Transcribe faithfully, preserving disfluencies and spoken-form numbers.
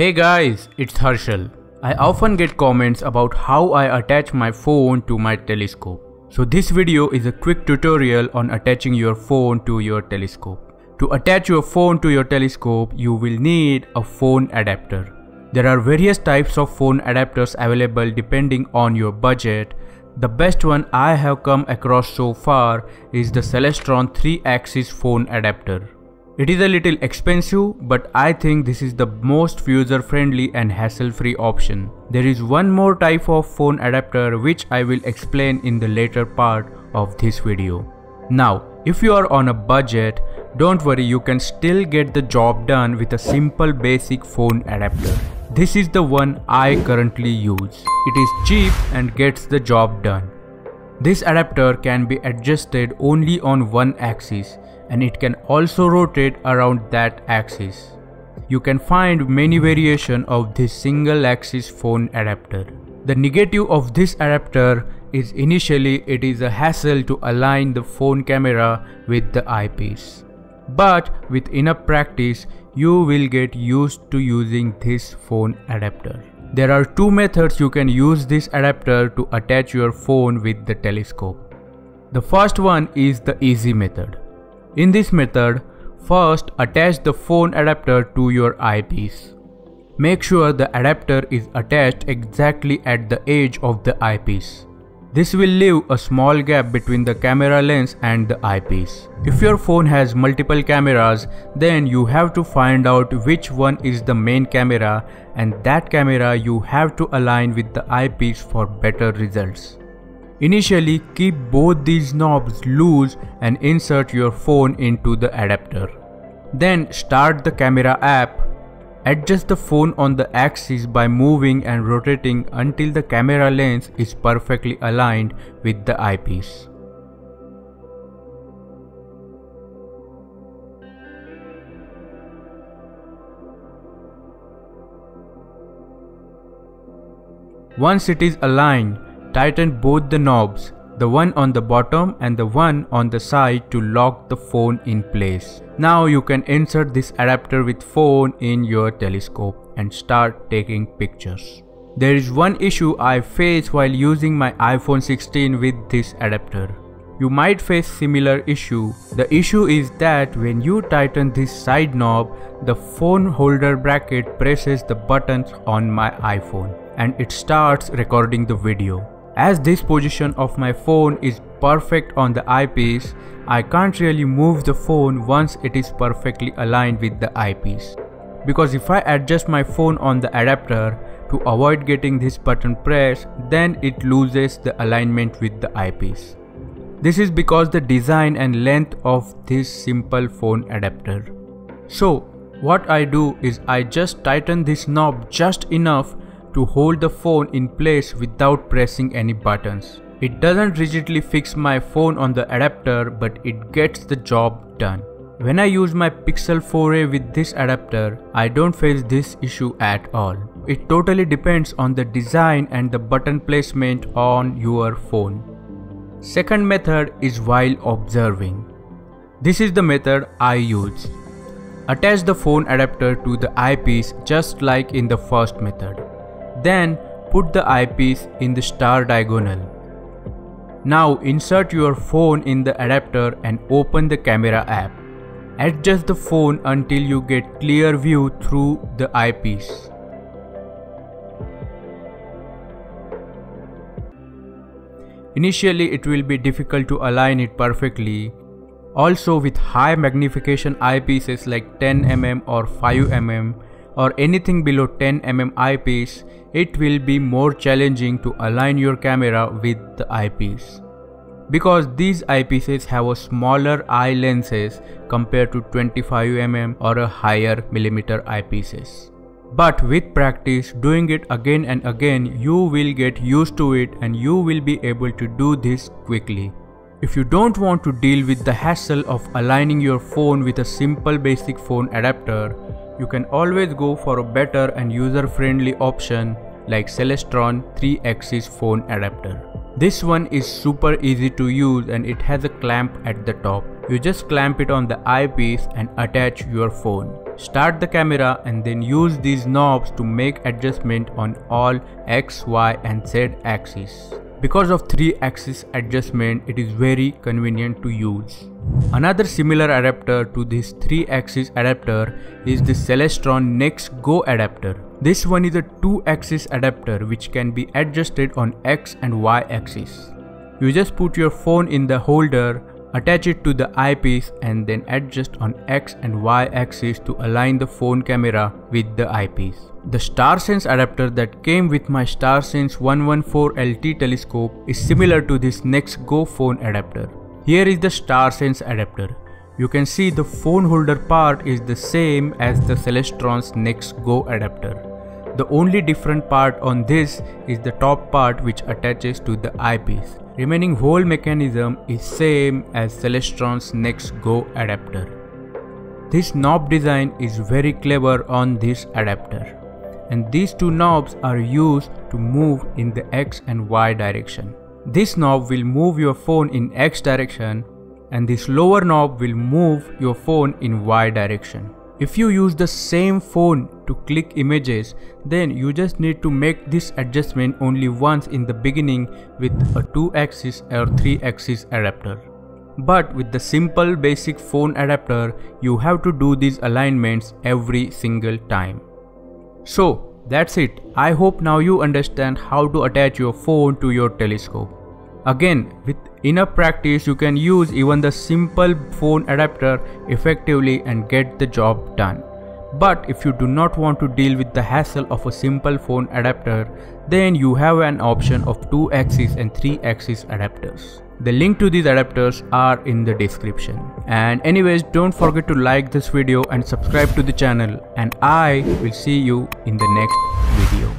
Hey guys, it's Harshal. I often get comments about how I attach my phone to my telescope. So this video is a quick tutorial on attaching your phone to your telescope. To attach your phone to your telescope, you will need a phone adapter. There are various types of phone adapters available depending on your budget. The best one I have come across so far is the Celestron three axis phone adapter. It is a little expensive, but I think this is the most user-friendly and hassle-free option. There is one more type of phone adapter which I will explain in the later part of this video. Now, if you are on a budget, don't worry, you can still get the job done with a simple basic phone adapter. This is the one I currently use. It is cheap and gets the job done. This adapter can be adjusted only on one axis, and it can also rotate around that axis. You can find many variations of this single axis phone adapter. The negative of this adapter is initially it is a hassle to align the phone camera with the eyepiece. But with enough practice, you will get used to using this phone adapter. There are two methods you can use this adapter to attach your phone with the telescope. The first one is the easy method. In this method, first attach the phone adapter to your eyepiece. Make sure the adapter is attached exactly at the edge of the eyepiece. This will leave a small gap between the camera lens and the eyepiece. If your phone has multiple cameras, then you have to find out which one is the main camera, and that camera you have to align with the eyepiece for better results. Initially, keep both these knobs loose and insert your phone into the adapter. Then start the camera app. Adjust the phone on the axis by moving and rotating until the camera lens is perfectly aligned with the eyepiece. Once it is aligned, tighten both the knobs, the one on the bottom and the one on the side, to lock the phone in place. Now you can insert this adapter with phone in your telescope and start taking pictures. There is one issue I face while using my iPhone sixteen with this adapter. You might face similar issue. The issue is that when you tighten this side knob, the phone holder bracket presses the buttons on my iPhone and it starts recording the video. As this position of my phone is perfect on the eyepiece, I can't really move the phone once it is perfectly aligned with the eyepiece. Because if I adjust my phone on the adapter to avoid getting this button pressed, then it loses the alignment with the eyepiece. This is because the design and length of this simple phone adapter. So what I do is I just tighten this knob just enough to hold the phone in place without pressing any buttons. It doesn't rigidly fix my phone on the adapter, but it gets the job done. When I use my Pixel four a with this adapter, I don't face this issue at all. It totally depends on the design and the button placement on your phone. Second method is while observing. This is the method I use. Attach the phone adapter to the eyepiece just like in the first method. Then put the eyepiece in the star diagonal. Now insert your phone in the adapter and open the camera app. Adjust the phone until you get clear view through the eyepiece. Initially it will be difficult to align it perfectly. Also, with high magnification eyepieces like ten millimeter or five millimeter, or anything below ten millimeter eyepiece, it will be more challenging to align your camera with the eyepiece. Because these eyepieces have a smaller eye lenses compared to twenty-five millimeter or a higher millimeter eyepieces. But with practice, doing it again and again, you will get used to it and you will be able to do this quickly. If you don't want to deal with the hassle of aligning your phone with a simple basic phone adapter, you can always go for a better and user-friendly option like Celestron three axis phone adapter. This one is super easy to use and it has a clamp at the top. You just clamp it on the eyepiece and attach your phone. Start the camera and then use these knobs to make adjustment on all X, Y and Z axis. Because of three axis adjustment, it is very convenient to use. Another similar adapter to this three axis adapter is the Celestron NexGo adapter. This one is a two axis adapter which can be adjusted on X and Y axis. You just put your phone in the holder, attach it to the eyepiece and then adjust on X and Y axis to align the phone camera with the eyepiece. The StarSense adapter that came with my StarSense one one four L T telescope is similar to this NexGo phone adapter. Here is the StarSense adapter. You can see the phone holder part is the same as the Celestron's NexGo adapter. The only different part on this is the top part which attaches to the eyepiece. Remaining whole mechanism is same as Celestron's NexGo adapter. This knob design is very clever on this adapter. And these two knobs are used to move in the X and Y direction. This knob will move your phone in X direction and this lower knob will move your phone in Y direction. If you use the same phone to click images, then you just need to make this adjustment only once in the beginning with a two axis or three axis adapter. But with the simple basic phone adapter, you have to do these alignments every single time. So that's it. I hope now you understand how to attach your phone to your telescope. Again, with enough practice, you can use even the simple phone adapter effectively and get the job done. But if you do not want to deal with the hassle of a simple phone adapter, then you have an option of two axis and three axis adapters. The link to these adapters are in the description. And anyways, don't forget to like this video and subscribe to the channel. And I will see you in the next video.